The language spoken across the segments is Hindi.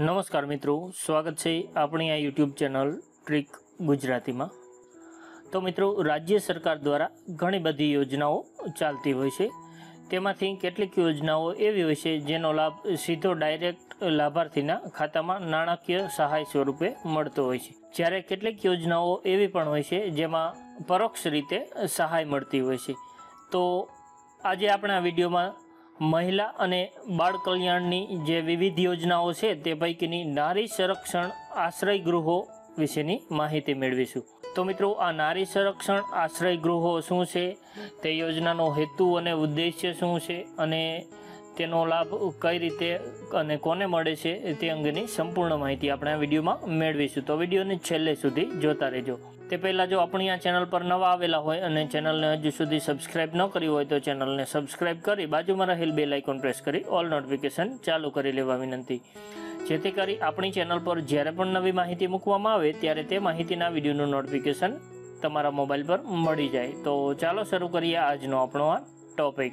नमस्कार मित्रों, स्वागत है अपनी आ यूट्यूब चैनल ट्रीक गुजराती में। तो मित्रों, राज्य सरकार द्वारा घनी बधी योजनाओं चालती होय छे, तेमांथी केटलीक योजनाओं एवी होय छे जेनो लाभ सीधो डायरेक्ट लाभार्थीना खातामां नाणाकीय सहाय स्वरूपे मळतो होय छे, ज्यारे केटलीक योजनाओं एवी पण होय छे जेमां परोक्ष रीते सहाय मळती होय छे। तो आजे आपणे आ विडियोमां महिला अने बाळ कल्याणनी जे विविध योजनाओं छे ते पैकीनी नारी संरक्षण आश्रय गृहो विशेनी माहिती मेळवीशुं। तो मित्रों, आ नारी संरक्षण आश्रय गृहो शुं छे, ते योजनानो हेतु अने उद्देश्य शुं छे अने तेनो लाभ कई रीते अने कोने मळे छे ते अंगेनी संपूर्ण माहिती आपणे आ विडियोमां मेळवीशुं। तो विडियोने छेल्ले सुधी जोता रहेजो। ते पहला जो अपनी आ चैनल पर नवा आवेला होय अने चैनल ने हजू सुधी सब्सक्राइब न करी होय तो चैनल ने सब्सक्राइब करी बाजू में रहेल बेल आइकॉन प्रेस करी ऑल नोटिफिकेशन चालू करी लेवा विनंती, जेथी करी अपनी चैनल पर ज्यारे पण नवी माहिती मूकवामां आवे त्यारे ते माहितीना विडियोनुं नोटिफिकेशन तमारा मोबाइल पर मळी जाय। तो चालो शरू करीए आजनो आपणो आ टॉपिक।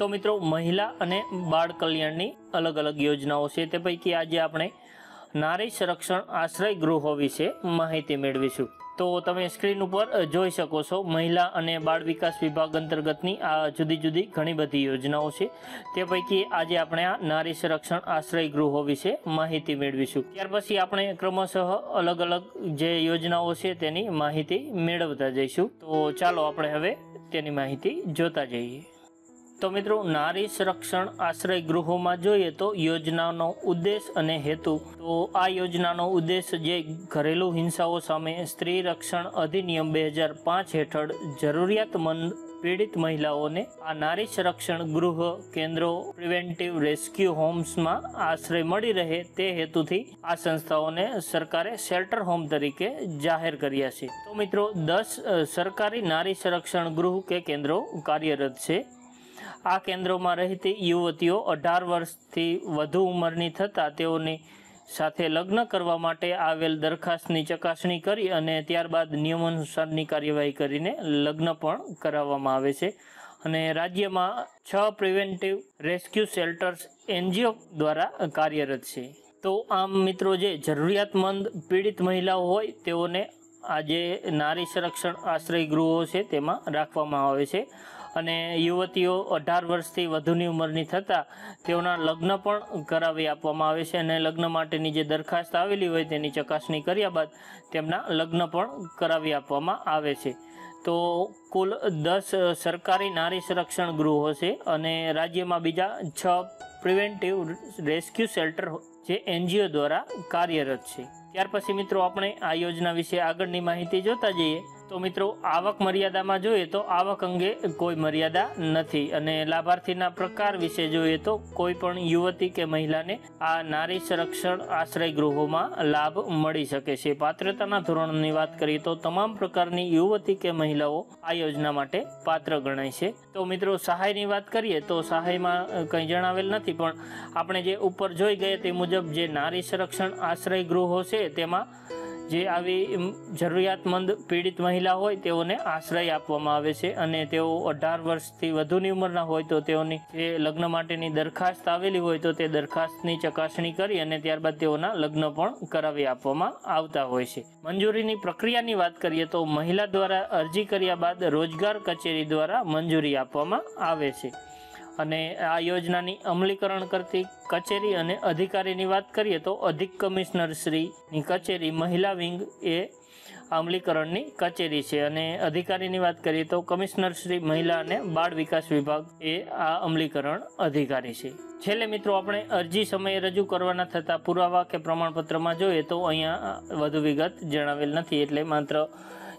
तो मित्रों, महिला अने बाळ कल्याणनी अलग अलग योजनाओं छे ते पैकी आज आपणे नारी संरक्षण आश्रय गृहो विषे माहिती मेळवीशुं। तो तमे स्क्रीन पर जोई शको छो, महिला अने बाळ विकास विभाग अंतर्गतनी आ जुदी जुदी घणी बधी योजनाओं छे ते पैकी आज आपणे आ नारी संरक्षण आश्रय गृहो विषे माहिती मेळवीशुं। त्यार पछी आपणे क्रमशः अलग अलग जे योजनाओं छे तेनी माहिती मेळवता जईशुं। तो चालो आपणे हवे तेनी माहिती जोता जईए। तो मित्रों, नारी संरक्षण आश्रय गृहों में जोईए तो योजनानो उद्देश्य अने हेतु। तो आ योजनानो उद्देश्य जे घरेलू हिंसाओं सामे स्त्री रक्षण अधिनियम 2005 हेठळ जरूरियातमंद पीड़ित महिलाओं ने आ नारी संरक्षण गृह केन्द्रों, प्रिवेंटिव रेस्क्यू होम्स में आश्रय मळी रहे ते हेतु थी आ संस्थाओं ने सरकारे शेल्टर होम तरीके जाहिर कर्या छे। तो मित्रों, 10 सरकारी नारी संरक्षण गृह के केन्द्रों कार्यरत छे। आ केन्द्रों में रहती युवतीओ 18 वर्ष थी वधु उमरनी थता तेओने साथे लग्न करवा माटे आवेल दरखास्तनी चकासणी करी अने त्यारबाद नियमानुसारनी कार्यवाही करीने लग्न पण कराववामां आवे छे। अने राज्य में 6 प्रिवेंटिव रेस्क्यू शेल्टर्स एनजीओ द्वारा कार्यरत छे। तो आम मित्रों, जे जरूरियातमंद पीड़ित महिलाओ होय तेओने आजे नारी संरक्षण आश्रय गृहो छे तेमां राखवामां आवे छे अने युवतीओ 18 वर्षथी वधुनी उमरनी थता तेओना लग्न पण करावी आपवामां आवे छे अने लग्न माटेनी जे दरखास्त आवेली होय तेनी चकासणी कर्या बाद तेमना लग्न पण करावी आपवामां आवे छे। तो कुल 10 सरकारी नारी संरक्षण गृहो छे अने राज्यमां बीजा 6 प्रिवेंटिव रेस्क्यू शेल्टर जे एनजीओ द्वारा कार्यरत छे। त्यार पछी मित्रों, आपणे आ योजना विशे आगळनी माहिती जोता जईए। तो मित्रों, आवक मर्यादा में जोईए तो आवक अंगे कोई मर्यादा नथी अने लाभार्थीना प्रकार विषे जोईए तो कोईपण युवती के महिला ने आ नारी संरक्षण आश्रय गृहों में लाभ मळी शके छे। पात्रताना धोरणनी वात करीए तो तमाम प्रकारनी युवती के महिलाओं आ योजना माटे पात्र गणाय छे। तो मित्रों, सहायनी वात करीए तो सहायमां कंई जणावेल नथी, पण आपणे जे उपर जोई गया ते मुजब जे नारी संरक्षण आश्रय गृहों छे तेमां जे आवी जरूरियातमंद पीड़ित महिला होय तेओने आश्रय आपवामां आवे छे अने तेओ 18 वर्षथी वधुनी उमरना होय तो तेओनी जे लग्न माटेनी दरखास्त आवेली होय तो ते दरखास्तनी चकासणी करी अने त्यारबाद तेओना लग्न पण करावी आपवामां आवता होय छे। मंजूरीनी प्रक्रियानी वात करीए तो महिला द्वारा अरजी कर्या बाद रोजगार कचेरी द्वारा मंजूरी आपवामां आवे छे अने आ योजनानी अमलीकरण करती कचेरी अने अधिकारीनी वात करीए तो अधिक कमिश्नरश्रीनी कचेरी महिला विंग ए अमलीकरणनी कचेरी छे अने अधिकारीनी वात करीए तो कमिश्नरश्री महिला अने बाळ विकास विभाग ए आ अमलीकरण अधिकारी छे। छेल्ले मित्रों, आपणे अरजी समये रजू करवाना थता पुरावा के प्रमाणपत्रमा जोईए तो अहींया वधु विगत जणावेल नथी, एटले मात्र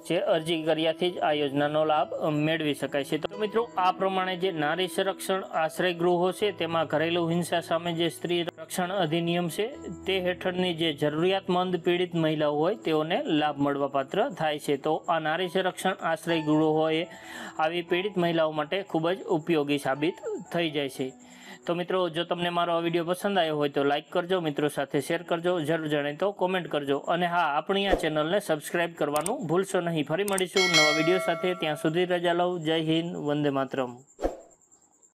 जे अरजी कर्याथी ज आ योजनानो लाभ मेळवी शकाय छे। तो मित्रों, आ प्रमाणे जे नारी संरक्षण आश्रय गृहो छे तेमां घरेलू हिंसा सामे जे स्त्री रक्षण अधिनियम छे ते हेठळनी जे जरूरियातमंद पीड़ित महिलाओ होय तेओने लाभ मळवापात्र थाय छे। तो आ नारी संरक्षण आश्रय गृहो ए आवी पीड़ित महिलाओ माटे खूब ज उपयोगी साबित थई जाय छे। तो मित्रों, जो तमने मारो आ वीडियो पसंद आयो होय तो लाइक करजो, मित्रों साथे शेर करजो, जरूर जणे तो कॉमेंट करजो अने हाँ, आपणी आ चेनल ने सब्सक्राइब करवानुं भूलशो नहीं। फरी मळीशुं नवा विडियो साथे, त्यां सुधी रजा लो। जय हिंद, वंदे मातरम।